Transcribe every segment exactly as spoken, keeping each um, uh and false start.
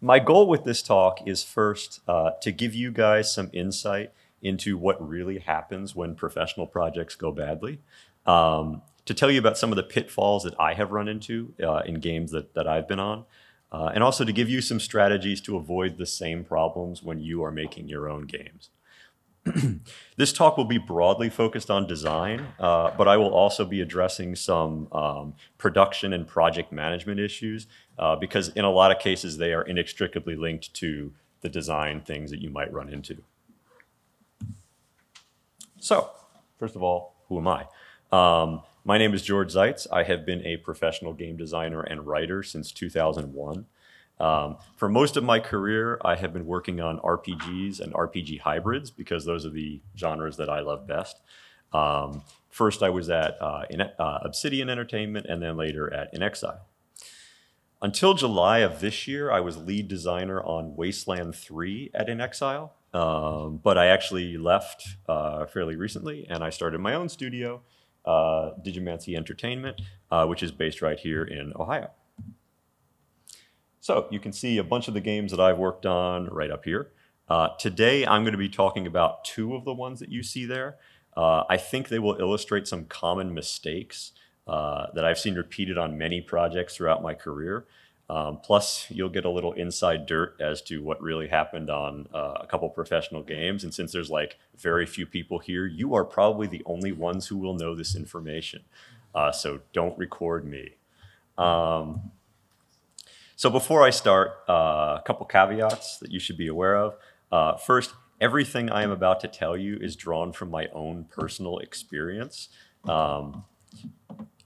My goal with this talk is first uh, to give you guys some insight into what really happens when professional projects go badly, um, to tell you about some of the pitfalls that I have run into uh, in games that, that I've been on, uh, and also to give you some strategies to avoid the same problems when you are making your own games. This talk will be broadly focused on design, uh, but I will also be addressing some um, production and project management issues uh, because in a lot of cases they are inextricably linked to the design things that you might run into. So, first of all, who am I? Um, my name is George Ziets. I have been a professional game designer and writer since two thousand one. Um, for most of my career, I have been working on R P Gs and R P G hybrids because those are the genres that I love best. Um, first, I was at uh, in, uh, Obsidian Entertainment and then later at InXile. Until July of this year, I was lead designer on Wasteland three at InXile, um, but I actually left uh, fairly recently and I started my own studio, uh, Digimancy Entertainment, uh, which is based right here in Ohio. So you can see a bunch of the games that I've worked on right up here. Uh, today, I'm going to be talking about two of the ones that you see there. Uh, I think they will illustrate some common mistakes uh, that I've seen repeated on many projects throughout my career. Um, plus, you'll get a little inside dirt as to what really happened on uh, a couple professional games. And since there's like very few people here, you are probably the only ones who will know this information. Uh, so don't record me. Um, So before I start, uh, a couple caveats that you should be aware of. Uh, first, everything I am about to tell you is drawn from my own personal experience. Um,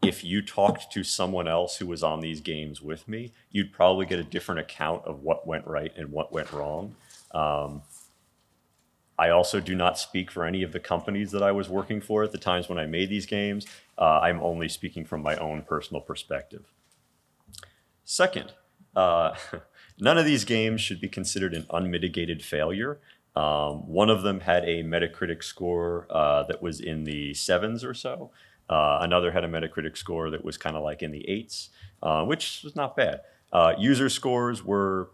if you talked to someone else who was on these games with me, you'd probably get a different account of what went right and what went wrong. Um, I also do not speak for any of the companies that I was working for at the times when I made these games. Uh, I'm only speaking from my own personal perspective. Second, Uh, none of these games should be considered an unmitigated failure. Um, one of them had a Metacritic score uh, that was in the sevens or so. Uh, another had a Metacritic score that was kind of like in the eights, uh, which was not bad. Uh, user scores were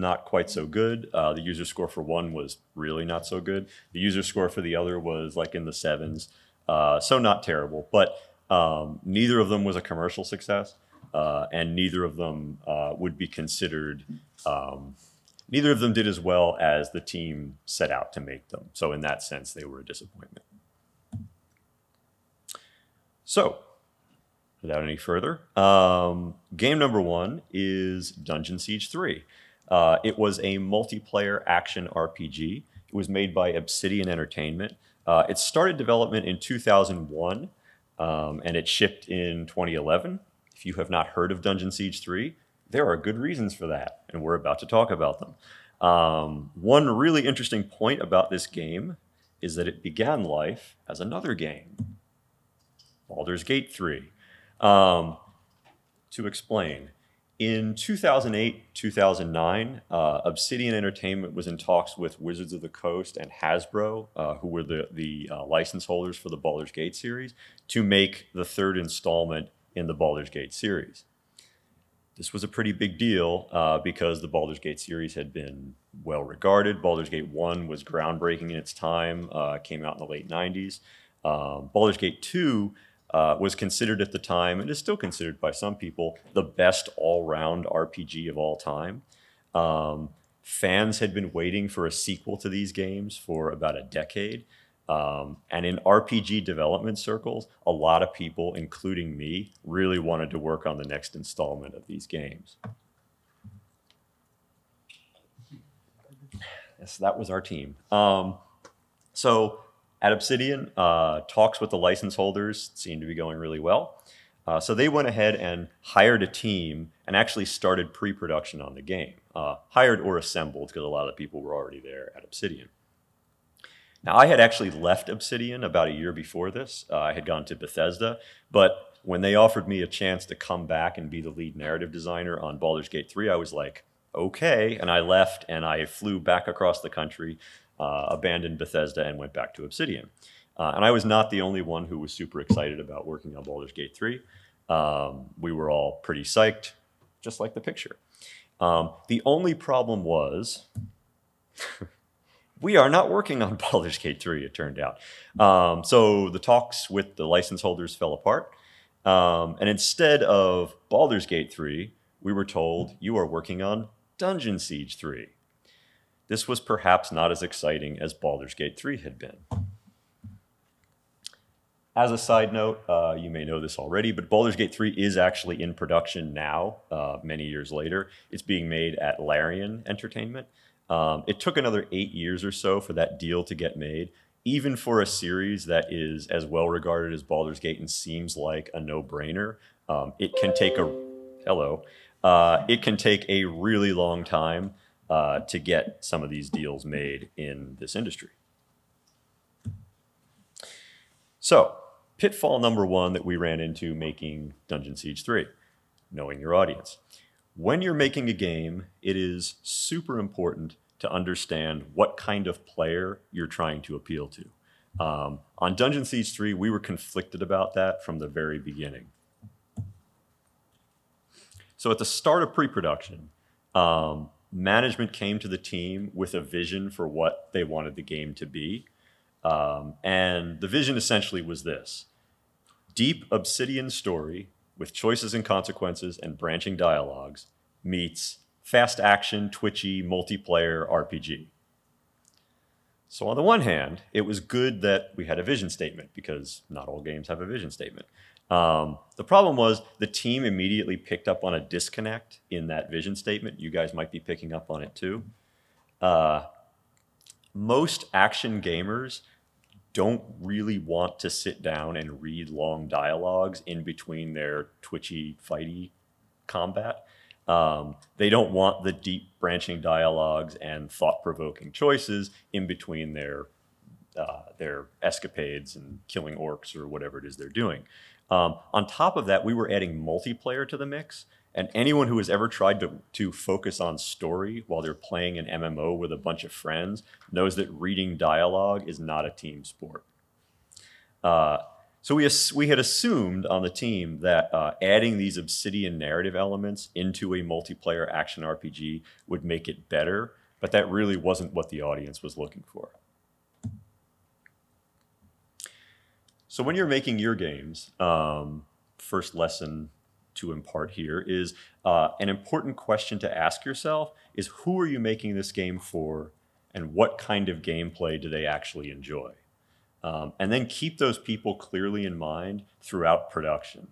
not quite so good. Uh, the user score for one was really not so good. The user score for the other was like in the sevens, uh, so not terrible. But um, neither of them was a commercial success. Uh, and neither of them uh, would be considered, um, neither of them did as well as the team set out to make them. So in that sense, they were a disappointment. So without any further, um, game number one is Dungeon Siege three. Uh, it was a multiplayer action R P G. It was made by Obsidian Entertainment. Uh, it started development in two thousand one um, and it shipped in twenty eleven. If you have not heard of Dungeon Siege three, there are good reasons for that, and we're about to talk about them. Um, one really interesting point about this game is that it began life as another game, Baldur's Gate three. Um, to explain, in two thousand eight, two thousand nine, uh, Obsidian Entertainment was in talks with Wizards of the Coast and Hasbro, uh, who were the, the uh, license holders for the Baldur's Gate series, to make the third installment in the Baldur's Gate series. This was a pretty big deal uh, because the Baldur's Gate series had been well regarded. Baldur's Gate one was groundbreaking in its time, uh, came out in the late nineties. Um, Baldur's Gate two uh, was considered at the time, and is still considered by some people, the best all-round R P G of all time. Um, fans had been waiting for a sequel to these games for about a decade. Um, and in R P G development circles, a lot of people, including me, really wanted to work on the next installment of these games. Yes, that was our team. Um, so at Obsidian, uh, talks with the license holders seemed to be going really well. Uh, so they went ahead and hired a team and actually started pre-production on the game. Uh, hired or assembled, because a lot of the people were already there at Obsidian. Now, I had actually left Obsidian about a year before this. Uh, I had gone to Bethesda, but when they offered me a chance to come back and be the lead narrative designer on Baldur's Gate three, I was like, okay, and I left and I flew back across the country, uh, abandoned Bethesda and went back to Obsidian. Uh, and I was not the only one who was super excited about working on Baldur's Gate three. Um, we were all pretty psyched, just like the picture. Um, the only problem was we are not working on Baldur's Gate three, it turned out. Um, so the talks with the license holders fell apart. Um, and instead of Baldur's Gate three, we were told you are working on Dungeon Siege three. This was perhaps not as exciting as Baldur's Gate three had been. As a side note, uh, you may know this already, but Baldur's Gate three is actually in production now, uh, many years later. It's being made at Larian Entertainment. Um, it took another eight years or so for that deal to get made, even for a series that is as well regarded as Baldur's Gate and seems like a no-brainer. Um, it can take a... Hello. Uh, it can take a really long time uh, to get some of these deals made in this industry. So, pitfall number one that we ran into making Dungeon Siege three, knowing your audience. When you're making a game, it is super important to understand what kind of player you're trying to appeal to. Um, on Dungeon Siege three, we were conflicted about that from the very beginning. So at the start of pre-production, um, management came to the team with a vision for what they wanted the game to be. Um, and the vision essentially was this: deep Obsidian story with choices and consequences and branching dialogues meets fast action, twitchy, multiplayer R P G. So on the one hand, it was good that we had a vision statement because not all games have a vision statement. Um, the problem was the team immediately picked up on a disconnect in that vision statement. You guys might be picking up on it too. Uh, Most action gamers don't really want to sit down and read long dialogues in between their twitchy, fighty combat. Um, they don't want the deep branching dialogues and thought-provoking choices in between their, uh, their escapades and killing orcs or whatever it is they're doing. Um, on top of that, we were adding multiplayer to the mix. And anyone who has ever tried to, to focus on story while they're playing an M M O with a bunch of friends knows that reading dialogue is not a team sport. Uh, so we, we had assumed on the team that uh, adding these Obsidian narrative elements into a multiplayer action R P G would make it better, but that really wasn't what the audience was looking for. So when you're making your games, um, first lesson to impart here is uh, an important question to ask yourself is, who are you making this game for, and what kind of gameplay do they actually enjoy? Um, and then keep those people clearly in mind throughout production.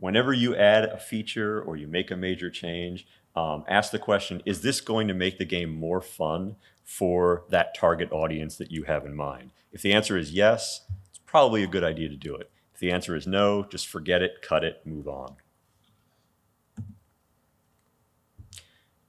Whenever you add a feature or you make a major change, um, ask the question, is this going to make the game more fun for that target audience that you have in mind? If the answer is yes, it's probably a good idea to do it. If the answer is no, just forget it, cut it, move on.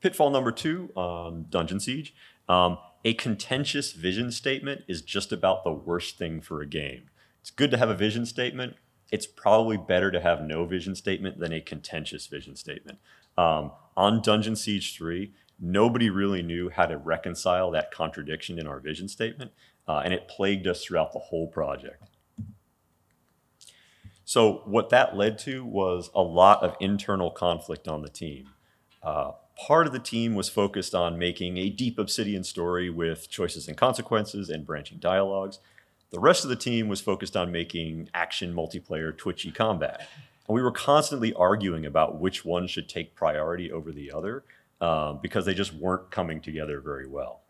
Pitfall number two on um, Dungeon Siege, um, a contentious vision statement is just about the worst thing for a game. It's good to have a vision statement. It's probably better to have no vision statement than a contentious vision statement. Um, on Dungeon Siege three, nobody really knew how to reconcile that contradiction in our vision statement, uh, and it plagued us throughout the whole project. So what that led to was a lot of internal conflict on the team. Uh, Part of the team was focused on making a deep Obsidian story with choices and consequences and branching dialogues. The rest of the team was focused on making action, multiplayer, twitchy combat. And we were constantly arguing about which one should take priority over the other uh, because they just weren't coming together very well.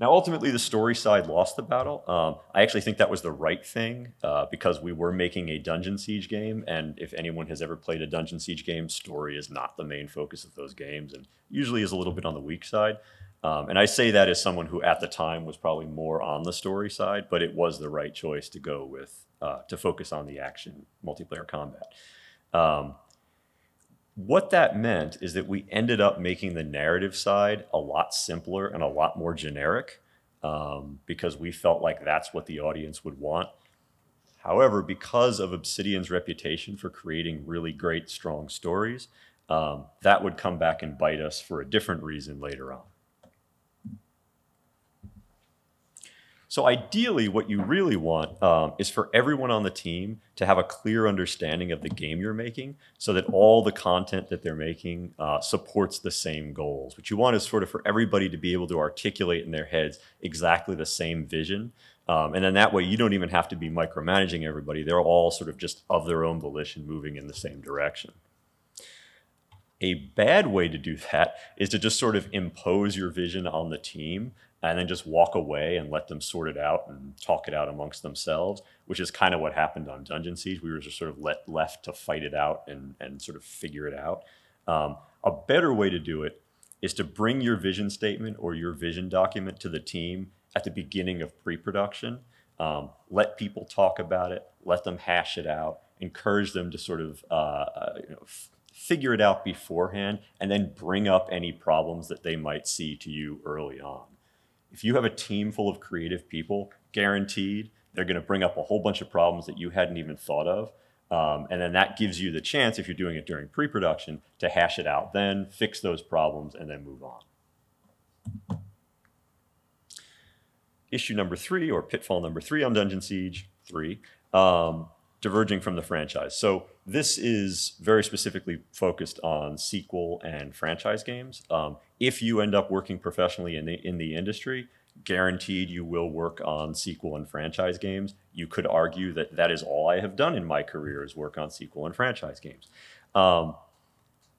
Now, ultimately, the story side lost the battle. Um, I actually think that was the right thing uh, because we were making a Dungeon Siege game, and if anyone has ever played a Dungeon Siege game, story is not the main focus of those games and usually is a little bit on the weak side. Um, and I say that as someone who at the time was probably more on the story side, but it was the right choice to go with, uh, to focus on the action multiplayer combat. Um, What that meant is that we ended up making the narrative side a lot simpler and a lot more generic um, because we felt like that's what the audience would want. However, because of Obsidian's reputation for creating really great, strong stories, um, that would come back and bite us for a different reason later on. So ideally, what you really want um, is for everyone on the team to have a clear understanding of the game you're making so that all the content that they're making uh, supports the same goals. What you want is sort of for everybody to be able to articulate in their heads exactly the same vision. Um, and then that way, you don't even have to be micromanaging everybody. They're all sort of just of their own volition moving in the same direction. A bad way to do that is to just sort of impose your vision on the team and then just walk away and let them sort it out and talk it out amongst themselves, which is kind of what happened on Dungeon Siege. We were just sort of let, left to fight it out and, and sort of figure it out. Um, a better way to do it is to bring your vision statement or your vision document to the team at the beginning of pre-production. Um, let people talk about it, let them hash it out, encourage them to sort of, uh, you know, figure it out beforehand, and then bring up any problems that they might see to you early on. If you have a team full of creative people, guaranteed they're going to bring up a whole bunch of problems that you hadn't even thought of. Um, and then that gives you the chance, if you're doing it during pre-production, to hash it out then, fix those problems, and then move on. Issue number three, or pitfall number three on Dungeon Siege three, um, diverging from the franchise. So this is very specifically focused on sequel and franchise games. Um, if you end up working professionally in the, in the industry, guaranteed you will work on sequel and franchise games. You could argue that that is all I have done in my career is work on sequel and franchise games. Um,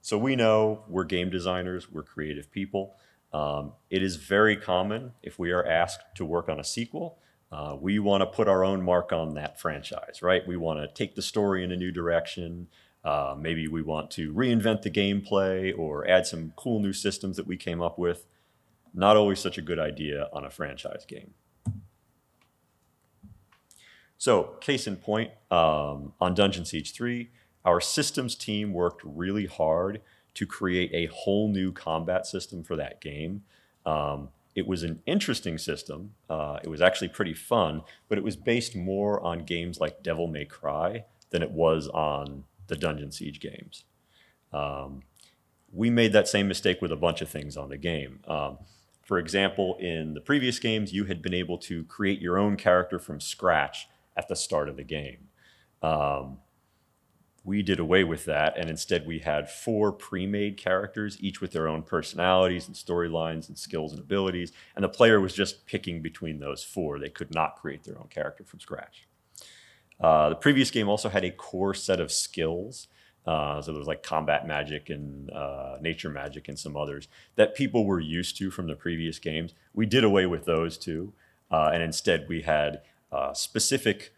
so we know we're game designers, we're creative people. Um, it is very common if we are asked to work on a sequel, Uh, we want to put our own mark on that franchise, right? We want to take the story in a new direction. Uh, maybe we want to reinvent the gameplay or add some cool new systems that we came up with. Not always such a good idea on a franchise game. So, case in point, um, on Dungeon Siege three, our systems team worked really hard to create a whole new combat system for that game. Um, It was an interesting system. Uh, it was actually pretty fun, but it was based more on games like Devil May Cry than it was on the Dungeon Siege games. Um, we made that same mistake with a bunch of things on the game. Um, for example, in the previous games, you had been able to create your own character from scratch at the start of the game. Um, We did away with that, and instead we had four pre-made characters, each with their own personalities and storylines and skills and abilities, and the player was just picking between those four. They could not create their own character from scratch. Uh, the previous game also had a core set of skills, uh, so there was like combat magic and uh, nature magic and some others that people were used to from the previous games. We did away with those too, uh, and instead we had uh, specific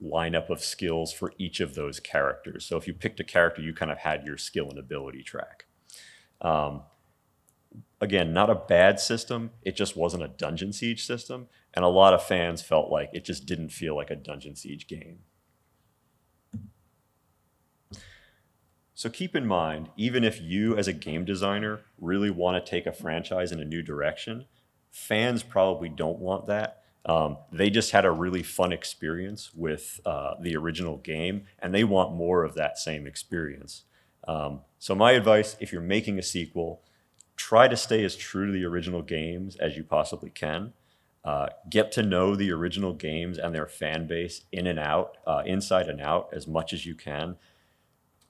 lineup of skills for each of those characters. So if you picked a character, you kind of had your skill and ability track. Um, again, not a bad system. It just wasn't a Dungeon Siege system. And a lot of fans felt like it just didn't feel like a Dungeon Siege game. So keep in mind, even if you as a game designer really want to take a franchise in a new direction, fans probably don't want that. Um, they just had a really fun experience with uh, the original game, and they want more of that same experience. Um, so my advice, if you're making a sequel, try to stay as true to the original games as you possibly can. Uh, get to know the original games and their fan base in and out, uh, inside and out, as much as you can.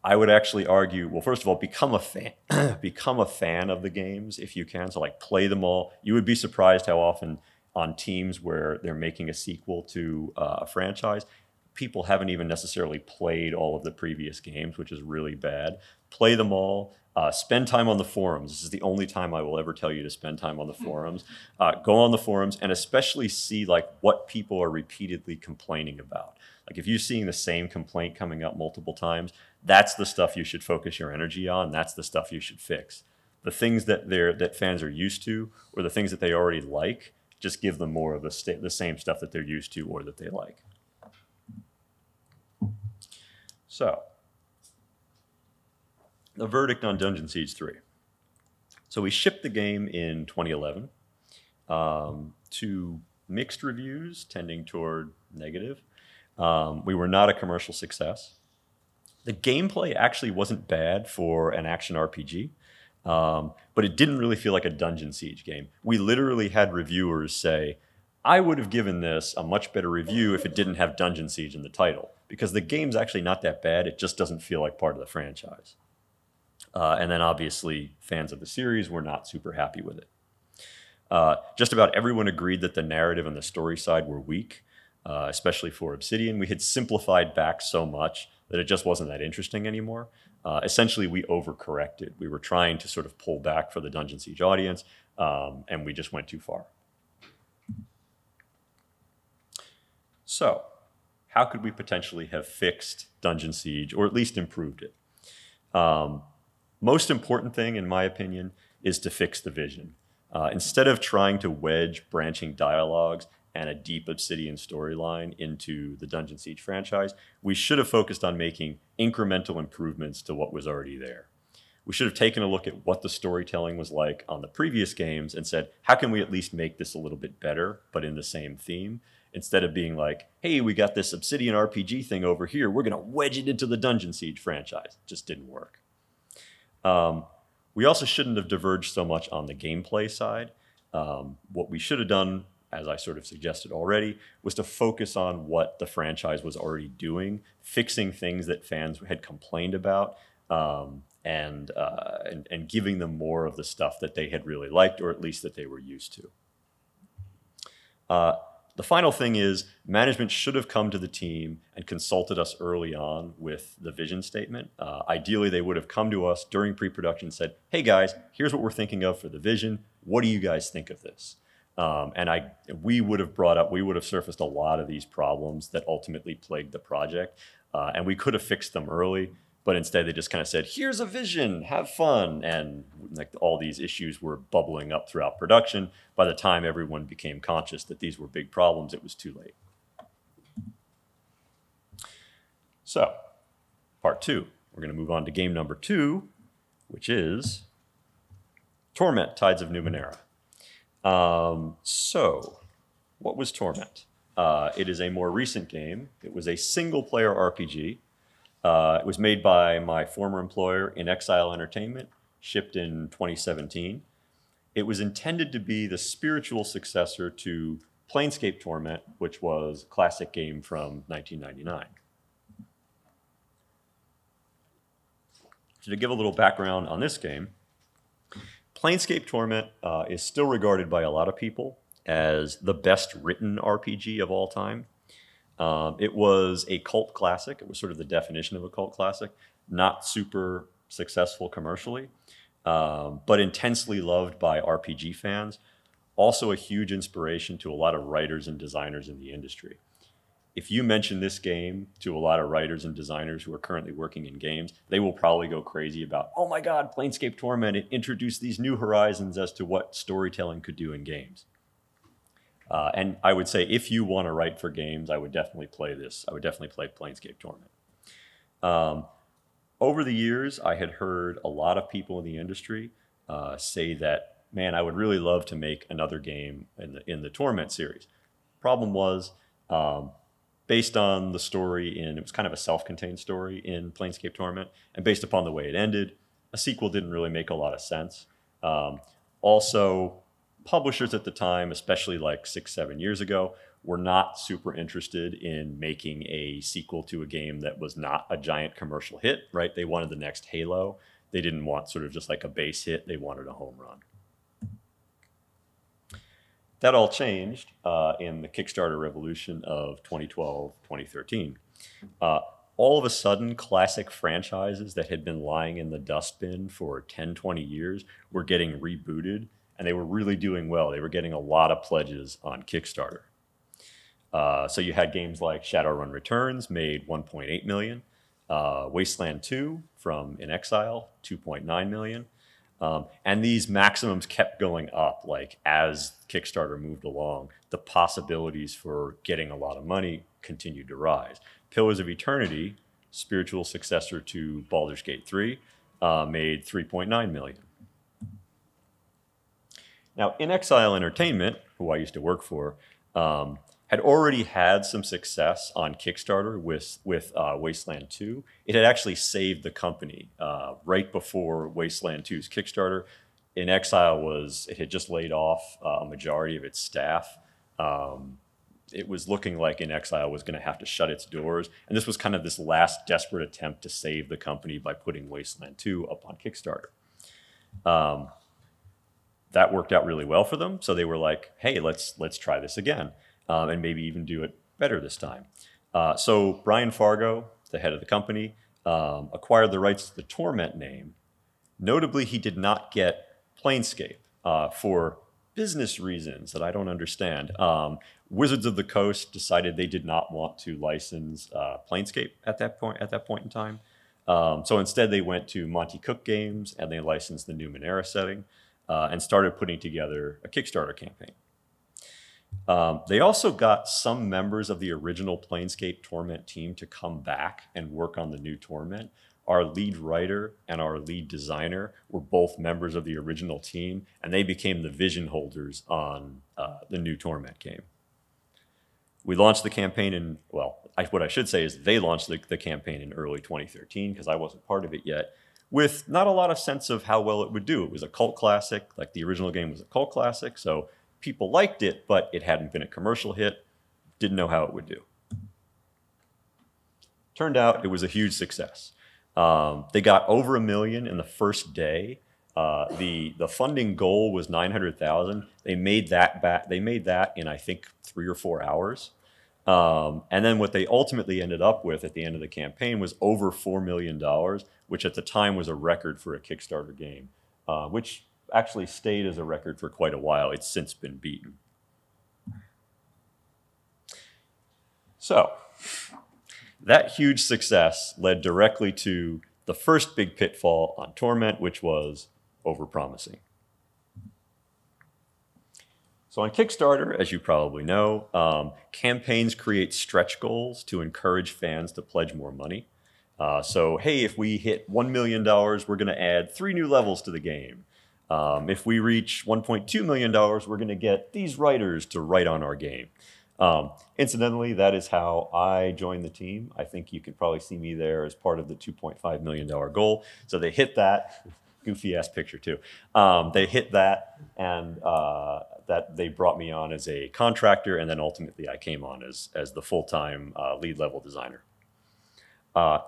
I would actually argue, well, first of all, become a fan, become a fan of the games if you can. So like play them all. You would be surprised how often on teams where they're making a sequel to uh, a franchise, people haven't even necessarily played all of the previous games, which is really bad. Play them all. Uh, spend time on the forums. This is the only time I will ever tell you to spend time on the forums. Uh, go on the forums and especially see like what people are repeatedly complaining about. Like if you're seeing the same complaint coming up multiple times, that's the stuff you should focus your energy on. That's the stuff you should fix. The things that they're, that fans are used to or the things that they already like, just give them more of the, the same stuff that they're used to or that they like. So, the verdict on Dungeon Siege three. So we shipped the game in twenty eleven um, to mixed reviews, tending toward negative. Um, we were not a commercial success. The gameplay actually wasn't bad for an action R P G. Um, but it didn't really feel like a Dungeon Siege game. We literally had reviewers say, I would have given this a much better review if it didn't have Dungeon Siege in the title, because the game's actually not that bad. It just doesn't feel like part of the franchise. Uh, and then obviously fans of the series were not super happy with it. Uh, just about everyone agreed that the narrative and the story side were weak, uh, especially for Obsidian. We had simplified back so much that it just wasn't that interesting anymore. Uh, essentially, we overcorrected. We were trying to sort of pull back for the Dungeon Siege audience, um, and we just went too far. So, how could we potentially have fixed Dungeon Siege, or at least improved it? Um, most important thing, in my opinion, is to fix the vision. Uh, instead of trying to wedge branching dialogues and a deep Obsidian storyline into the Dungeon Siege franchise, we should have focused on making incremental improvements to what was already there. We should have taken a look at what the storytelling was like on the previous games and said, how can we at least make this a little bit better, but in the same theme? Instead of being like, hey, we got this Obsidian R P G thing over here, we're gonna wedge it into the Dungeon Siege franchise. It just didn't work. Um, we also shouldn't have diverged so much on the gameplay side. Um, what we should have done, as I sort of suggested already, was to focus on what the franchise was already doing, fixing things that fans had complained about, um, and, uh, and, and giving them more of the stuff that they had really liked, or at least that they were used to. Uh, the final thing is, management should have come to the team and consulted us early on with the vision statement. Uh, ideally, they would have come to us during pre-production and said, hey guys, here's what we're thinking of for the vision. What do you guys think of this? Um, and I, we would have brought up, we would have surfaced a lot of these problems that ultimately plagued the project. Uh, and we could have fixed them early, but instead they just kind of said, here's a vision, have fun. And like all these issues were bubbling up throughout production. By the time everyone became conscious that these were big problems, it was too late. So, part two, we're gonna move on to game number two, which is Torment: Tides of Numenera. Um, so, what was Torment? Uh, it is a more recent game. It was a single-player R P G. Uh, it was made by my former employer, InXile Entertainment, shipped in twenty seventeen. It was intended to be the spiritual successor to Planescape Torment, which was a classic game from nineteen ninety-nine. So to give a little background on this game, Planescape Torment uh, is still regarded by a lot of people as the best written R P G of all time. Um, it was a cult classic. It was sort of the definition of a cult classic. Not super successful commercially, um, but intensely loved by R P G fans. Also a huge inspiration to a lot of writers and designers in the industry. If you mention this game to a lot of writers and designers who are currently working in games, they will probably go crazy about, oh my God, Planescape Torment, it introduced these new horizons as to what storytelling could do in games. Uh, and I would say if you want to write for games, I would definitely play this. I would definitely play Planescape Torment. Um, over the years, I had heard a lot of people in the industry uh, say that, man, I would really love to make another game in the, in the Torment series. Problem was, um, based on the story in, it was kind of a self-contained story in Planescape Torment, and based upon the way it ended, a sequel didn't really make a lot of sense. Um, also, publishers at the time, especially like six, seven years ago, were not super interested in making a sequel to a game that was not a giant commercial hit, right? They wanted the next Halo. They didn't want sort of just like a base hit. They wanted a home run. That all changed uh, in the Kickstarter revolution of twenty twelve, twenty thirteen. Uh, all of a sudden, classic franchises that had been lying in the dustbin for ten, twenty years were getting rebooted, and they were really doing well. They were getting a lot of pledges on Kickstarter. Uh, so you had games like Shadowrun Returns made one point eight million dollars, uh, Wasteland two from InXile, two point nine million dollars. Um, and these maximums kept going up, like as Kickstarter moved along, the possibilities for getting a lot of money continued to rise. Pillars of Eternity, spiritual successor to Baldur's Gate three, uh, made three point nine million dollars. Now, InXile Entertainment, who I used to work for, um, had already had some success on Kickstarter with, with uh, Wasteland two. It had actually saved the company uh, right before Wasteland two's Kickstarter. InXile was, it had just laid off uh, a majority of its staff Um, it was looking like InXile was going to have to shut its doors. And this was kind of this last desperate attempt to save the company by putting Wasteland two up on Kickstarter. Um, that worked out really well for them. So they were like, hey, let's, let's try this again, um, and maybe even do it better this time. Uh, so Brian Fargo, the head of the company, um, acquired the rights to the Torment name. Notably, he did not get Planescape uh, for business reasons that I don't understand. Um, Wizards of the Coast decided they did not want to license uh, Planescape at that point. At that point in time, um, so instead they went to Monte Cook Games and they licensed the Numenera setting uh, and started putting together a Kickstarter campaign. Um, they also got some members of the original Planescape Torment team to come back and work on the new Torment. Our lead writer and our lead designer were both members of the original team, and they became the vision holders on uh, the new Torment game. We launched the campaign in, well, I, what I should say is they launched the, the campaign in early twenty thirteen, because I wasn't part of it yet, with not a lot of sense of how well it would do. It was a cult classic, like the original game was a cult classic, so people liked it, but it hadn't been a commercial hit, didn't know how it would do. Turned out it was a huge success. Um, they got over a million in the first day. Uh, the, the funding goal was nine hundred thousand. They made that back, they made that in, I think, three or four hours. Um, and then what they ultimately ended up with at the end of the campaign was over four million dollars, which at the time was a record for a Kickstarter game, uh, which actually stayed as a record for quite a while. It's since been beaten. So that huge success led directly to the first big pitfall on Torment, which was overpromising. So on Kickstarter, as you probably know, um, campaigns create stretch goals to encourage fans to pledge more money. Uh, so, hey, if we hit one million dollars, we're going to add three new levels to the game. Um, if we reach one point two million dollars, we're going to get these writers to write on our game. Um, incidentally, that is how I joined the team. I think you can probably see me there as part of the two point five million dollar goal. So they hit that, goofy ass picture too. Um, they hit that, and uh, that they brought me on as a contractor, and then ultimately I came on as, as the full-time uh, lead level designer. Uh,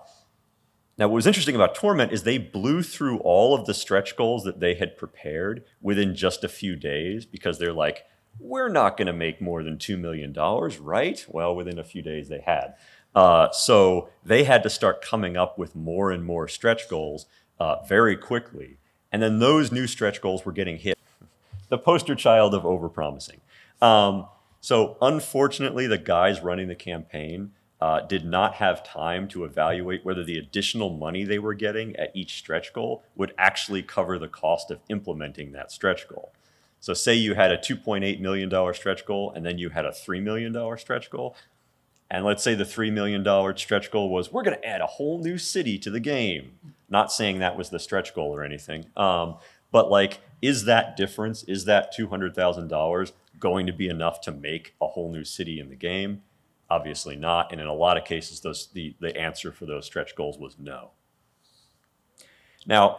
Now, what was interesting about Torment is they blew through all of the stretch goals that they had prepared within just a few days, because they're like, we're not going to make more than two million dollars, right? Well, within a few days they had. Uh, so they had to start coming up with more and more stretch goals uh, very quickly. And then those new stretch goals were getting hit. The poster child of overpromising. Um, so unfortunately, the guys running the campaign Uh, did not have time to evaluate whether the additional money they were getting at each stretch goal would actually cover the cost of implementing that stretch goal. So say you had a two point eight million dollar stretch goal, and then you had a three million dollar stretch goal. And let's say the three million dollar stretch goal was, we're going to add a whole new city to the game. Not saying that was the stretch goal or anything. Um, but like, is that difference, is that two hundred thousand dollars going to be enough to make a whole new city in the game? Obviously not, and in a lot of cases, those, the, the answer for those stretch goals was no. Now,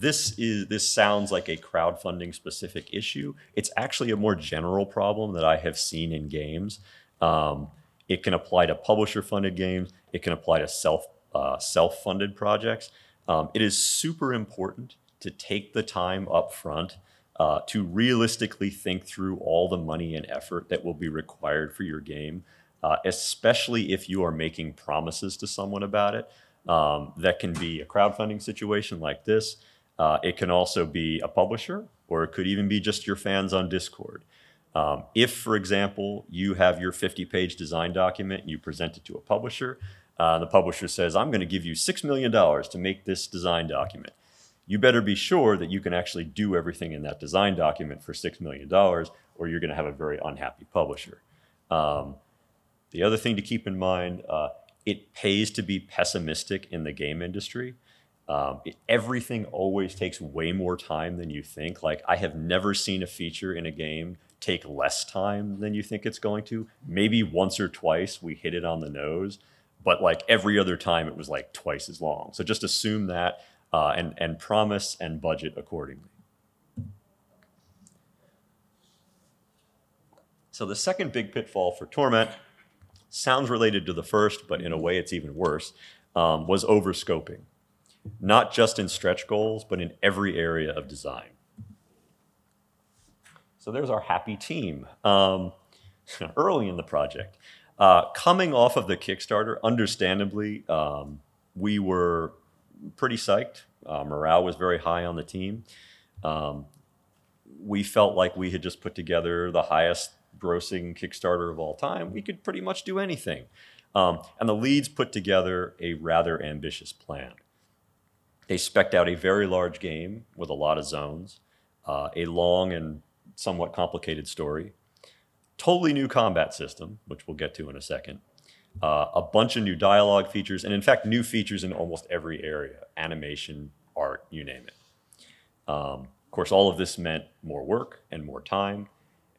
this, is, this sounds like a crowdfunding-specific issue. It's actually a more general problem that I have seen in games. Um, it can apply to publisher-funded games. It can apply to self, uh, self-funded projects. Um, it is super important to take the time up front uh, to realistically think through all the money and effort that will be required for your game. Uh, especially if you are making promises to someone about it. Um, that can be a crowdfunding situation like this. Uh, it can also be a publisher, or it could even be just your fans on Discord. Um, if, for example, you have your fifty page design document and you present it to a publisher, uh, the publisher says, I'm going to give you six million dollars to make this design document. You better be sure that you can actually do everything in that design document for six million dollars, or you're going to have a very unhappy publisher. Um, The other thing to keep in mind, uh, it pays to be pessimistic in the game industry. Um, it, everything always takes way more time than you think. Like, I have never seen a feature in a game take less time than you think it's going to. Maybe once or twice we hit it on the nose, but like every other time it was like twice as long. So just assume that uh, and, and promise and budget accordingly. So the second big pitfall for Torment, sounds related to the first, but in a way it's even worse, um, was overscoping. Not just in stretch goals, but in every area of design. So there's our happy team um, early in the project. Uh, coming off of the Kickstarter, understandably, um, we were pretty psyched. Uh, morale was very high on the team. Um, we felt like we had just put together the highest grossing Kickstarter of all time. We could pretty much do anything. Um, and the leads put together a rather ambitious plan. They spec'd out a very large game with a lot of zones, uh, a long and somewhat complicated story, totally new combat system, which we'll get to in a second, uh, a bunch of new dialogue features, and in fact, new features in almost every area, animation, art, you name it. Um, of course, all of this meant more work and more time.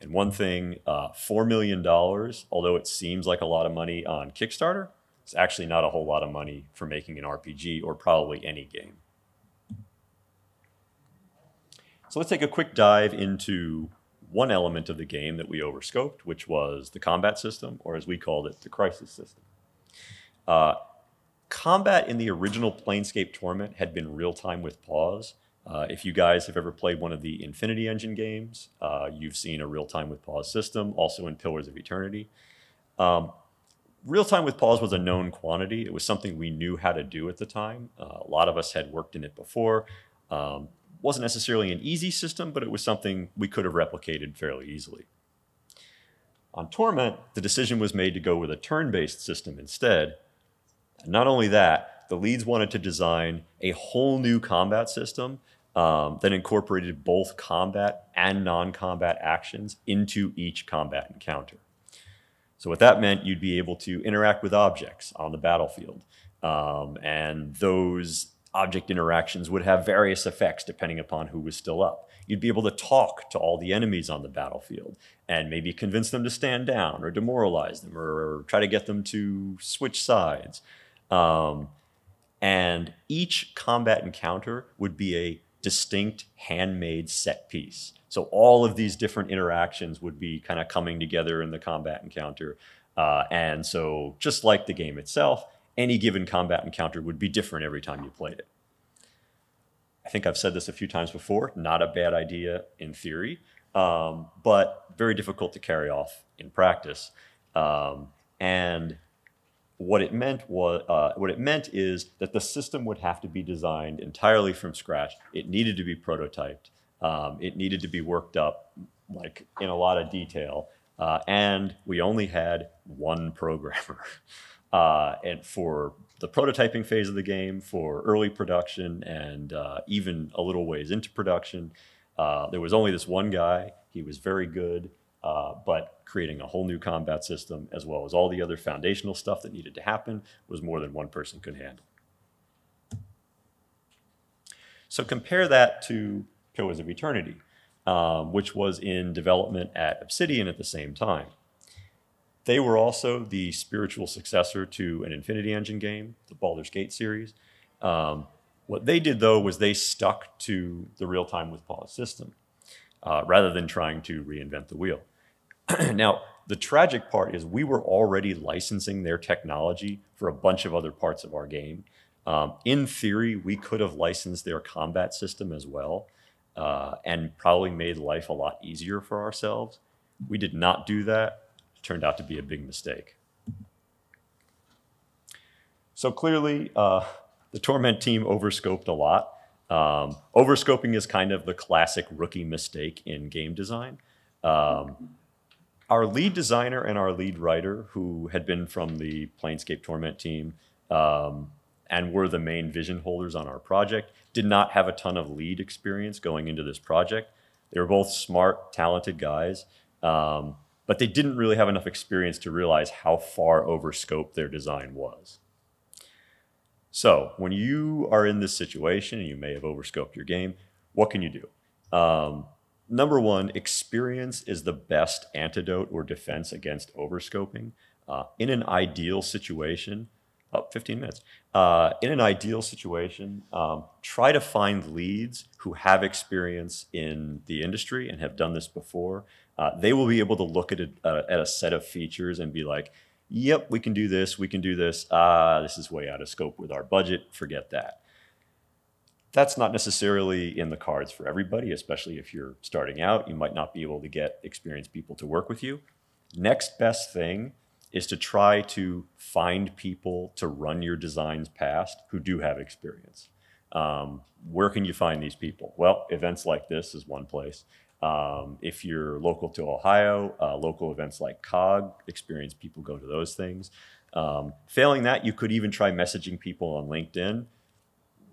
And one thing, uh, four million dollars, although it seems like a lot of money on Kickstarter, it's actually not a whole lot of money for making an R P G or probably any game. So let's take a quick dive into one element of the game that we overscoped, which was the combat system, or as we called it, the crisis system. Uh, combat in the original Planescape Torment had been real-time with pause. Uh, if you guys have ever played one of the Infinity Engine games, uh, you've seen a real-time with pause system, also in Pillars of Eternity. Um, Real-time with pause was a known quantity. It was something we knew how to do at the time. Uh, a lot of us had worked in it before. Um, wasn't necessarily an easy system, but it was something we could have replicated fairly easily. On Torment, the decision was made to go with a turn-based system instead. And not only that, the leads wanted to design a whole new combat system um, that incorporated both combat and non-combat actions into each combat encounter. So what that meant, you'd be able to interact with objects on the battlefield. Um, and those object interactions would have various effects depending upon who was still up. You'd be able to talk to all the enemies on the battlefield and maybe convince them to stand down or demoralize them or, or try to get them to switch sides. Um, and each combat encounter would be a distinct handmade set piece. So all of these different interactions would be kind of coming together in the combat encounter. Uh, and so just like the game itself, any given combat encounter would be different every time you played it. I think I've said this a few times before, not a bad idea in theory, um, but very difficult to carry off in practice. Um, and what it meant was, uh, what it meant is that the system would have to be designed entirely from scratch. It needed to be prototyped. Um, it needed to be worked up like in a lot of detail. Uh, and we only had one programmer. Uh, and for the prototyping phase of the game, for early production, and uh, even a little ways into production, uh, there was only this one guy. He was very good, uh, but creating a whole new combat system, as well as all the other foundational stuff that needed to happen, was more than one person could handle. So compare that to Pillars of Eternity, um, which was in development at Obsidian at the same time. They were also the spiritual successor to an Infinity Engine game, the Baldur's Gate series. Um, what they did, though, was they stuck to the real-time with pause system, uh, rather than trying to reinvent the wheel. Now, the tragic part is we were already licensing their technology for a bunch of other parts of our game. Um, in theory, we could have licensed their combat system as well. Uh, and probably made life a lot easier for ourselves. We did not do that. It turned out to be a big mistake. So clearly, uh, the Torment team overscoped a lot. Um, overscoping is kind of the classic rookie mistake in game design. Um, our lead designer and our lead writer, who had been from the Planescape Torment team, um, and were the main vision holders on our project, did not have a ton of lead experience going into this project. They were both smart, talented guys, um, but they didn't really have enough experience to realize how far over scope their design was. So when you are in this situation, and you may have overscoped your game, what can you do? Um, number one, experience is the best antidote or defense against overscoping. Uh, in an ideal situation, Oh, fifteen minutes. Uh, in an ideal situation, um, try to find leads who have experience in the industry and have done this before, uh, they will be able to look at a, uh, at a set of features and be like, yep, we can do this, we can do this. Ah, this is way out of scope with our budget, forget that. That's not necessarily in the cards for everybody, especially if you're starting out. You might not be able to get experienced people to work with you. Next best thing is to try to find people to run your designs past who do have experience. Um, where can you find these people? Well, events like this is one place. Um, if you're local to Ohio, uh, local events like COG, experienced people go to those things. Um, failing that, you could even try messaging people on LinkedIn.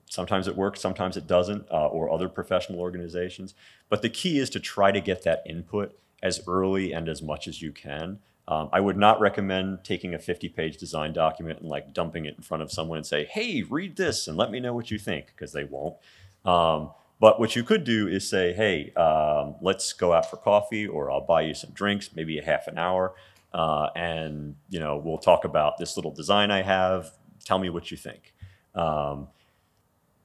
Sometimes it works, sometimes it doesn't, uh, or other professional organizations. But the key is to try to get that input as early and as much as you can. Um, I would not recommend taking a fifty page design document and like dumping it in front of someone and say, hey, read this and let me know what you think, because they won't. Um, but what you could do is say, hey, um, let's go out for coffee, or I'll buy you some drinks, maybe a half an hour. Uh, and, you know, we'll talk about this little design I have. Tell me what you think. Um,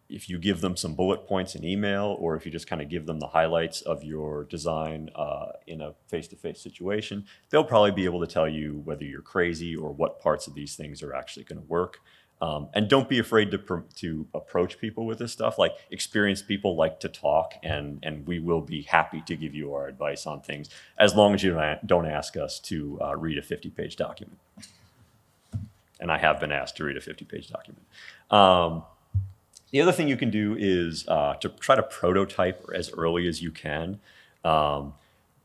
If you give them some bullet points in email, or if you just kind of give them the highlights of your design uh, in a face-to-face situation, they'll probably be able to tell you whether you're crazy or what parts of these things are actually going to work. Um, and don't be afraid to, pr to approach people with this stuff. Like, experienced people like to talk, and, and we will be happy to give you our advice on things, as long as you don't ask us to uh, read a fifty page document. And I have been asked to read a fifty page document. Um, The other thing you can do is uh, to try to prototype as early as you can. Um,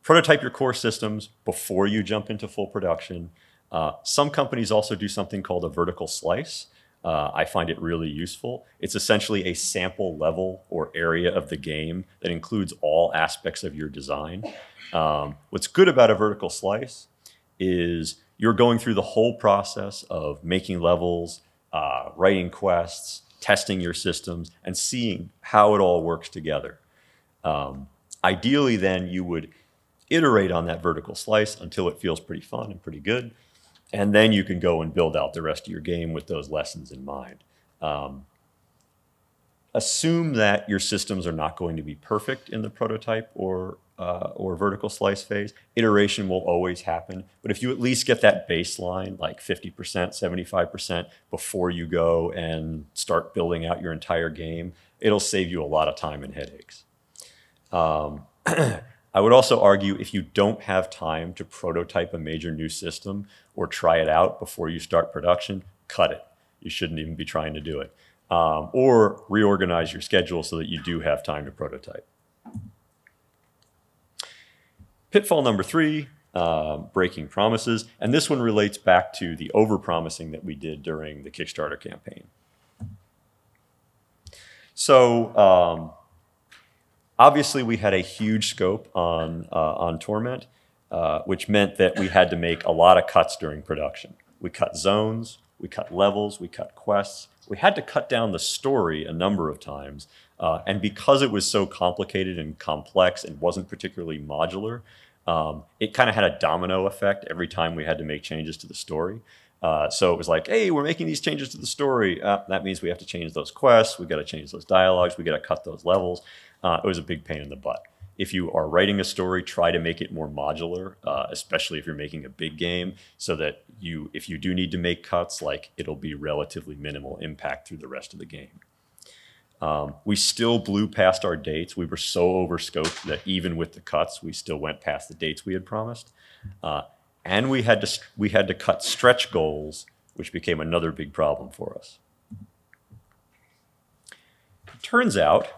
prototype your core systems before you jump into full production. Uh, some companies also do something called a vertical slice. Uh, I find it really useful. It's essentially a sample level or area of the game that includes all aspects of your design. Um, what's good about a vertical slice is you're going through the whole process of making levels, uh, writing quests, testing your systems, and seeing how it all works together. Um, ideally, then, you would iterate on that vertical slice until it feels pretty fun and pretty good, and then you can go and build out the rest of your game with those lessons in mind. Um, assume that your systems are not going to be perfect in the prototype or, uh, or vertical slice phase. Iteration will always happen, but if you at least get that baseline, like fifty percent, seventy-five percent, before you go and start building out your entire game, it'll save you a lot of time and headaches. Um, I would also argue, if you don't have time to prototype a major new system or try it out before you start production, cut it. You shouldn't even be trying to do it. Um, or reorganize your schedule so that you do have time to prototype. Pitfall number three, uh, breaking promises. And this one relates back to the over-promising that we did during the Kickstarter campaign. So um, obviously we had a huge scope on, uh, on Torment, uh, which meant that we had to make a lot of cuts during production. We cut zones, we cut levels, we cut quests. We had to cut down the story a number of times, uh, and because it was so complicated and complex and wasn't particularly modular, um, it kind of had a domino effect every time we had to make changes to the story. Uh, so it was like, hey, we're making these changes to the story. Uh, that means we have to change those quests. We got to change those dialogues. We got to cut those levels. Uh, it was a big pain in the butt. If you are writing a story, try to make it more modular, uh, especially if you're making a big game, so that you, if you do need to make cuts, like, it'll be relatively minimal impact through the rest of the game. Um, we still blew past our dates. We were so overscoped that even with the cuts, we still went past the dates we had promised. Uh, and we had to, we had to cut stretch goals, which became another big problem for us. It turns out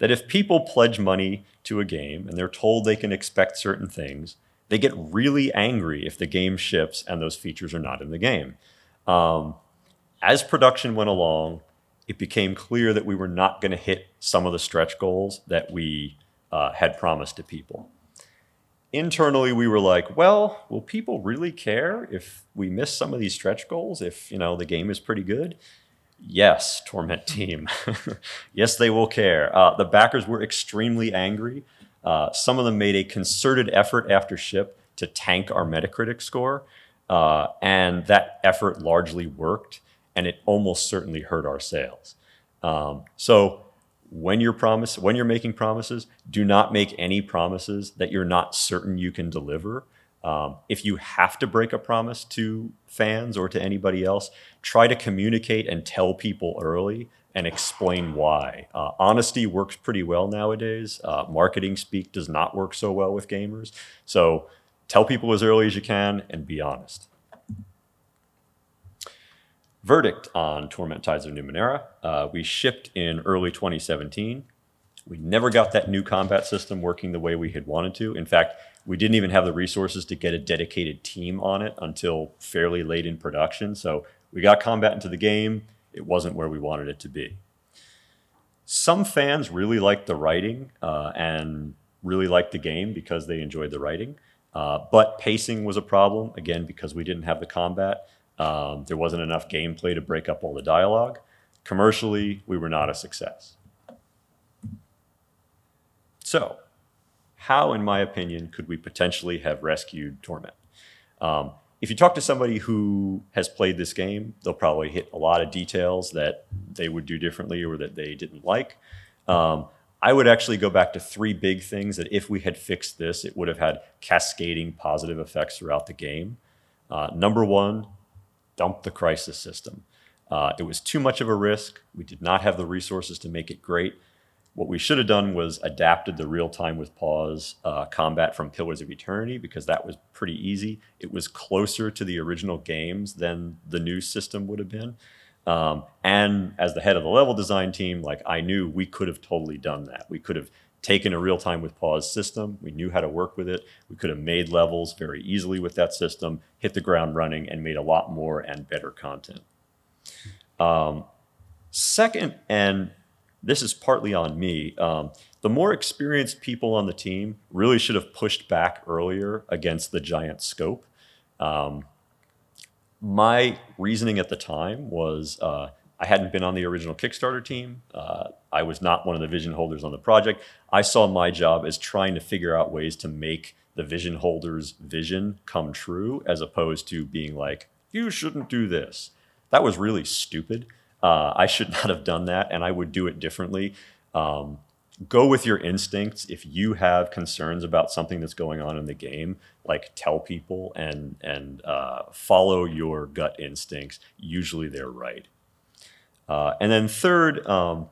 that if people pledge money to a game and they're told they can expect certain things, they get really angry if the game ships and those features are not in the game. Um, as production went along, it became clear that we were not going to hit some of the stretch goals that we uh, had promised to people. Internally, we were like, well, will people really care if we miss some of these stretch goals, if, you know, the game is pretty good? Yes, Torment team. Yes, they will care. Uh, the backers were extremely angry. Uh, some of them made a concerted effort after ship to tank our Metacritic score, uh, and that effort largely worked, and it almost certainly hurt our sales. Um, so when you're promise, when you're making promises, do not make any promises that you're not certain you can deliver. Um, if you have to break a promise to fans or to anybody else, try to communicate and tell people early and explain why. Uh, honesty works pretty well nowadays. Uh, marketing speak does not work so well with gamers. So tell people as early as you can and be honest. Verdict on Torment: Tides of Numenera. Uh, we shipped in early twenty seventeen. We never got that new combat system working the way we had wanted to. In fact, we didn't even have the resources to get a dedicated team on it until fairly late in production. So we got combat into the game. It wasn't where we wanted it to be. Some fans really liked the writing uh, and really liked the game because they enjoyed the writing. Uh, but pacing was a problem, again, because we didn't have the combat. Um, there wasn't enough gameplay to break up all the dialogue. Commercially, we were not a success. So, how, in my opinion, could we potentially have rescued Torment? Um, if you talk to somebody who has played this game, they'll probably hit a lot of details that they would do differently or that they didn't like. Um, I would actually go back to three big things that if we had fixed this, it would have had cascading positive effects throughout the game. Uh, number one, dump the crisis system. Uh, it was too much of a risk. We did not have the resources to make it great. What we should have done was adapted the real-time with pause uh, combat from Pillars of Eternity, because that was pretty easy. It was closer to the original games than the new system would have been. Um, and as the head of the level design team, like I knew we could have totally done that. We could have taken a real-time with pause system. We knew how to work with it. We could have made levels very easily with that system, hit the ground running, and made a lot more and better content. Um, second, and this is partly on me, um, the more experienced people on the team really should have pushed back earlier against the giant scope. Um, my reasoning at the time was uh, I hadn't been on the original Kickstarter team. Uh, I was not one of the vision holders on the project. I saw my job as trying to figure out ways to make the vision holders' vision come true, as opposed to being like, you shouldn't do this. That was really stupid. Uh, I should not have done that, and I would do it differently. Um, go with your instincts. If you have concerns about something that's going on in the game, like tell people and, and uh, follow your gut instincts. Usually they're right. Uh, and then third, um,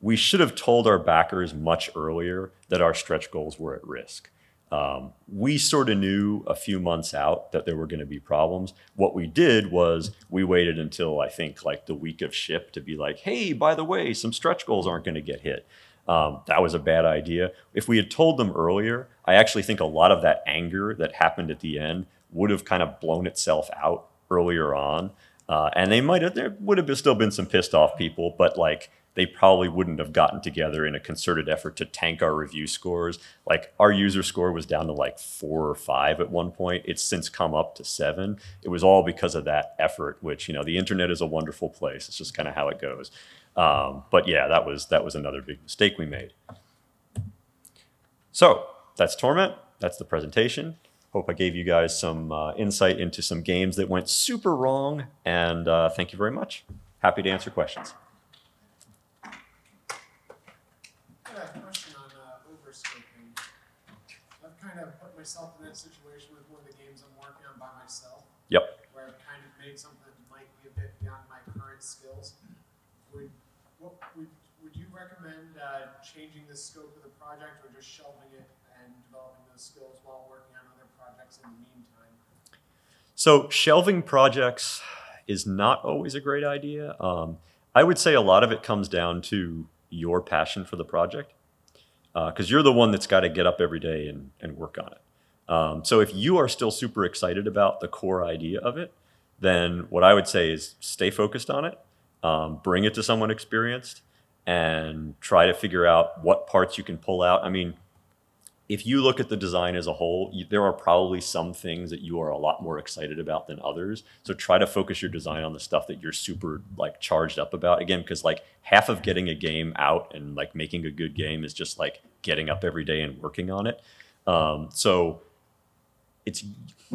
we should have told our backers much earlier that our stretch goals were at risk. Um, we sort of knew a few months out that there were going to be problems. What we did was we waited until I think like the week of ship to be like, hey, by the way, some stretch goals aren't going to get hit. Um, that was a bad idea. If we had told them earlier, I actually think a lot of that anger that happened at the end would have kind of blown itself out earlier on. Uh, and they might have, there would have still been some pissed off people, but like they probably wouldn't have gotten together in a concerted effort to tank our review scores. Like our user score was down to like four or five at one point. It's since come up to seven. It was all because of that effort, which, you know, the internet is a wonderful place. It's just kind of how it goes. Um, but yeah, that was, that was another big mistake we made. So that's Torment. That's the presentation. Hope I gave you guys some uh, insight into some games that went super wrong, and uh, thank you very much. Happy to answer questions. I have a question on uh, overscoping. I've kind of put myself in that situation with one of the games I'm working on by myself. Yep. Where I've kind of made something that might be a bit beyond my current skills. Would, what, would, would you recommend uh, changing the scope of the project or just shelving it and developing those skills while working on other projects in the meantime? So shelving projects is not always a great idea. Um, I would say a lot of it comes down to your passion for the project, because uh, you're the one that's got to get up every day and, and work on it. Um, so if you are still super excited about the core idea of it, then what I would say is stay focused on it, um, bring it to someone experienced, and try to figure out what parts you can pull out. I mean, if you look at the design as a whole, you, there are probably some things that you are a lot more excited about than others. So try to focus your design on the stuff that you're super like charged up about. Again, because like half of getting a game out and like making a good game is just like getting up every day and working on it. Um, so it's,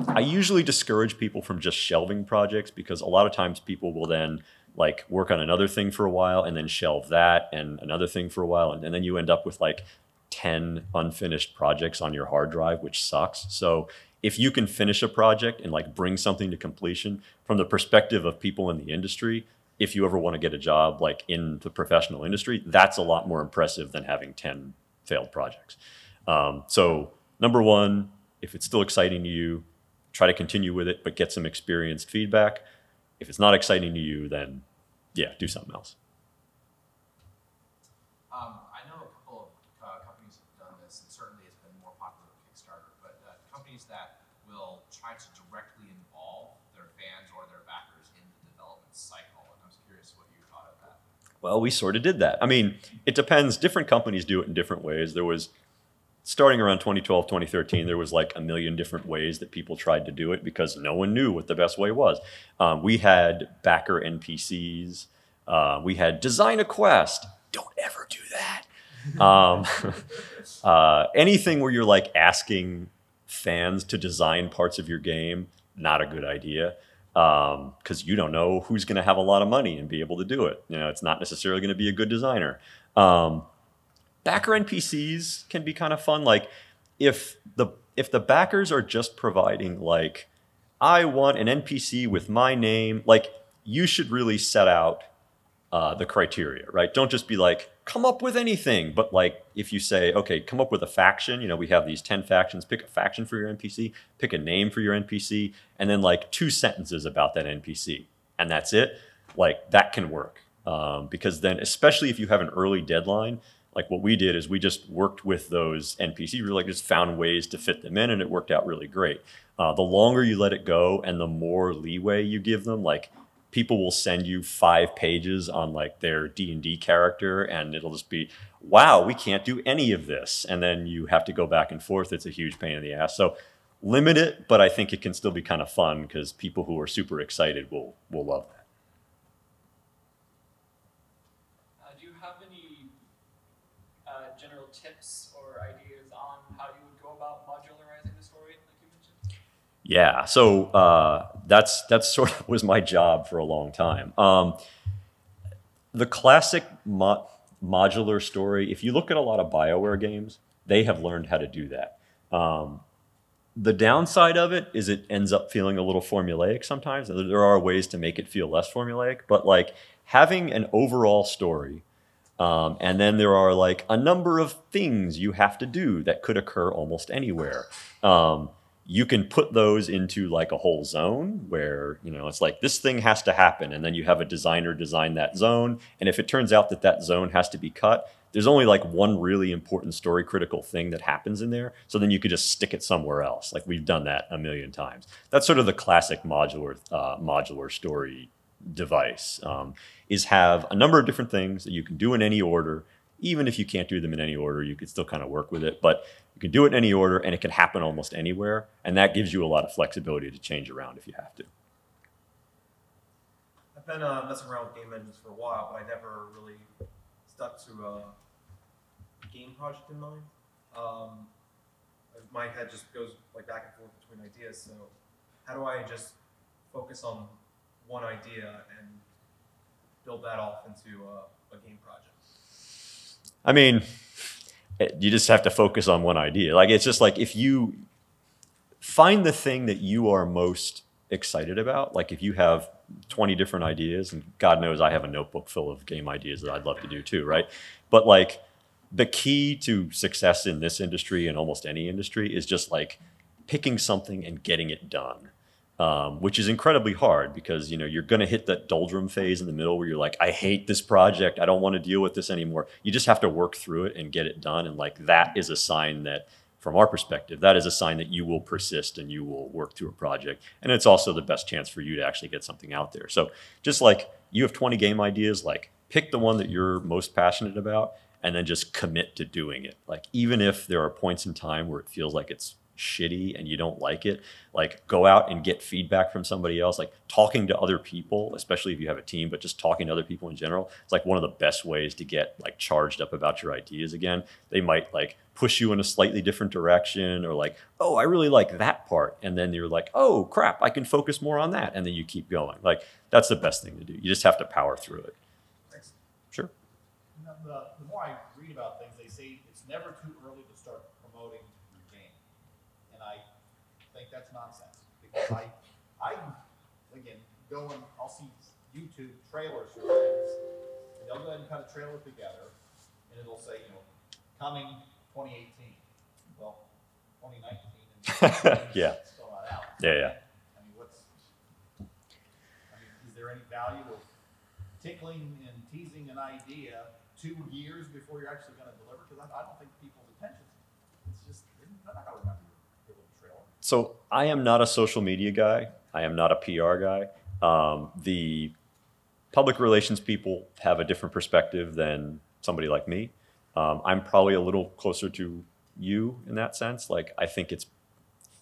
I usually discourage people from just shelving projects, because a lot of times people will then like work on another thing for a while and then shelve that and another thing for a while. And, and then you end up with like ten unfinished projects on your hard drive, which sucks. So if you can finish a project and like bring something to completion from the perspective of people in the industry, if you ever want to get a job like in the professional industry, that's a lot more impressive than having ten failed projects. Um, so number one, if it's still exciting to you, try to continue with it, but get some experienced feedback. If it's not exciting to you, then yeah, do something else. Um, I know a couple of uh, companies have done this, and certainly it's been more popular with Kickstarter, but uh, companies that will try to directly involve their fans or their backers in the development cycle. And I was curious what you thought of that. Well, we sort of did that. I mean, it depends. Different companies do it in different ways. There was, starting around twenty twelve, twenty thirteen, there was like a million different ways that people tried to do it because no one knew what the best way was. Um, we had backer N P Cs. Uh, we had design a quest. Don't ever do that. Um, uh, anything where you're like asking fans to design parts of your game, not a good idea. Um, cause you don't know who's going to have a lot of money and be able to do it. You know, it's not necessarily going to be a good designer. Um, Backer N P Cs can be kind of fun. Like if the if the backers are just providing like, I want an N P C with my name, like you should really set out uh, the criteria, right? Don't just be like, come up with anything. But like if you say, okay, come up with a faction, you know, we have these ten factions, pick a faction for your N P C, pick a name for your N P C, and then like two sentences about that N P C. And that's it. Like that can work. Um, because then, especially if you have an early deadline, like what we did is we just worked with those N P Cs. We like just found ways to fit them in, and it worked out really great. Uh, the longer you let it go and the more leeway you give them, like people will send you five pages on like their D and D character, and it'll just be, wow, we can't do any of this. And then you have to go back and forth. It's a huge pain in the ass. So limit it, but I think it can still be kind of fun because people who are super excited will, will love that. Tips or ideas on how you would go about modularizing the story, like you mentioned? Yeah, so uh, that's that's sort of was my job for a long time. Um, the classic mo modular story, if you look at a lot of BioWare games, they have learned how to do that. Um, the downside of it is it ends up feeling a little formulaic sometimes. There are ways to make it feel less formulaic, but like having an overall story, Um, and then there are like a number of things you have to do that could occur almost anywhere. Um, you can put those into like a whole zone where, you know, it's like this thing has to happen. And then you have a designer design that zone. And if it turns out that that zone has to be cut, there's only like one really important story critical thing that happens in there. So then you could just stick it somewhere else. Like we've done that a million times. That's sort of the classic modular, uh, modular story device, um, is have a number of different things that you can do in any order. Even if you can't do them in any order, you can still kind of work with it, but you can do it in any order and it can happen almost anywhere. And that gives you a lot of flexibility to change around if you have to. I've been uh, messing around with game engines for a while, but I never really stuck to a game project in mind. Um, my head just goes like back and forth between ideas. So how do I just focus on one idea and build that off into a, a game project? I mean, it, you just have to focus on one idea. Like, it's just like if you find the thing that you are most excited about, like if you have twenty different ideas, and God knows I have a notebook full of game ideas that I'd love to do too, right? But like the key to success in this industry and almost any industry is just like picking something and getting it done. Um, which is incredibly hard because, you know, you're going to hit that doldrum phase in the middle where you're like, I hate this project. I don't want to deal with this anymore. You just have to work through it and get it done. And like, that is a sign that from our perspective, that is a sign that you will persist and you will work through a project. And it's also the best chance for you to actually get something out there. So just like you have twenty game ideas, like pick the one that you're most passionate about and then just commit to doing it. Like, even if there are points in time where it feels like it's shitty and you don't like it, like go out and get feedback from somebody else. Like talking to other people, especially if you have a team, but just talking to other people in general, it's like one of the best ways to get like charged up about your ideas again. They might like push you in a slightly different direction, or like, oh, I really like that part. And then you're like, oh crap, I can focus more on that. And then you keep going. Like that's the best thing to do. You just have to power through it. Thanks. Sure. You know, the, the more I read about things, they say it's never too early to start promoting your game. And I think that's nonsense, because I, I again, go and I'll see YouTube trailers for things, and they'll go ahead and cut a trailer together, and it'll say, you know, coming twenty eighteen. Well, twenty nineteen. And yeah. It's still not out. Yeah, yeah. I mean, what's, I mean, is there any value of tickling and teasing an idea two years before you're actually going to deliver? Because I don't think people's attention, it's just, they're not going to remember your little trailer. So I am not a social media guy. I am not a P R guy. Um, the public relations people have a different perspective than somebody like me. Um, I'm probably a little closer to you in that sense. Like, I think it's,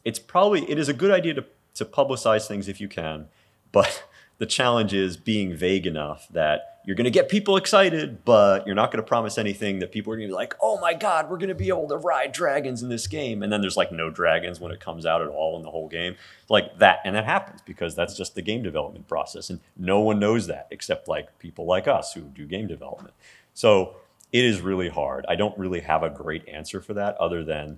it's probably, it is a good idea to, to publicize things if you can, but the challenge is being vague enough that you're going to get people excited, but you're not going to promise anything that people are going to be like, oh my God, we're going to be able to ride dragons in this game. And then there's like no dragons when it comes out at all in the whole game. Like that, and that happens because that's just the game development process. And no one knows that except like people like us who do game development. So it is really hard. I don't really have a great answer for that other than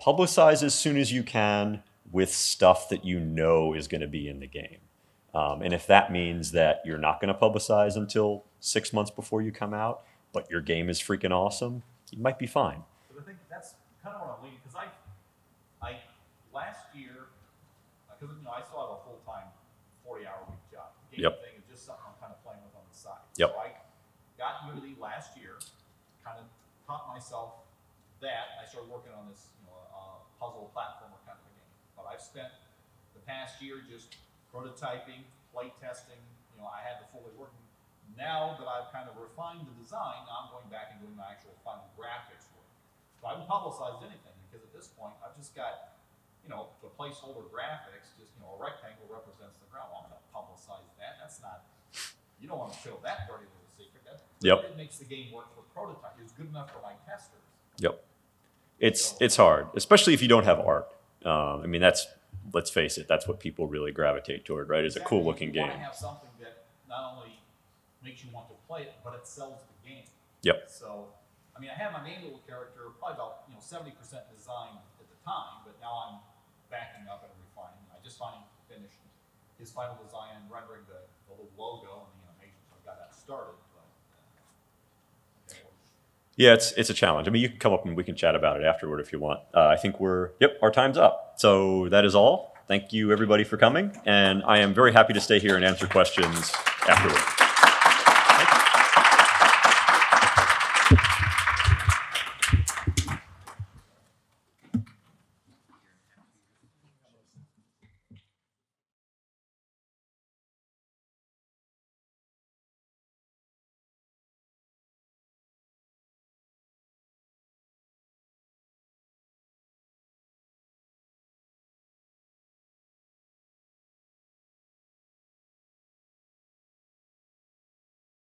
publicize as soon as you can with stuff that you know is going to be in the game. Um, and if that means that you're not going to publicize until six months before you come out, but your game is freaking awesome, you might be fine. But I think that's kind of where I'm leading, because I, I, last year, because you know, I still have a full-time forty-hour week job. The game yep. thing is just something I'm kind of playing with on the side. Yep. So I got really last year, kind of taught myself that. I started working on this you know, uh, puzzle platformer kind of a game. But I've spent the past year just prototyping, play testing, you know, I had the fully working. Now that I've kind of refined the design, now I'm going back and doing my actual final graphics work. So I haven't publicized anything because at this point, I've just got, you know, the placeholder graphics, just, you know, a rectangle represents the ground. Well, I'm going to publicize that. That's not, you don't want to show that dirty little secret. That yep. It makes the game work for prototype. It's good enough for my testers. Yep. It's, so, it's hard, especially if you don't have art. Um, I mean, that's, let's face it, that's what people really gravitate toward, right? It's exactly. a cool looking game. You want to have something that not only makes you want to play it, but it sells the game. Yep. So, I mean, I had my main little character probably about, you know, seventy percent designed at the time, but now I'm backing up and refining. I just finally finished his final design and rendering the, the little logo and the animation, so I got that started. But, uh, okay. Yeah, it's, it's a challenge. I mean, you can come up and we can chat about it afterward if you want. Uh, I think we're, yep, our time's up. So that is all. Thank you, everybody, for coming. And I am very happy to stay here and answer questions afterward.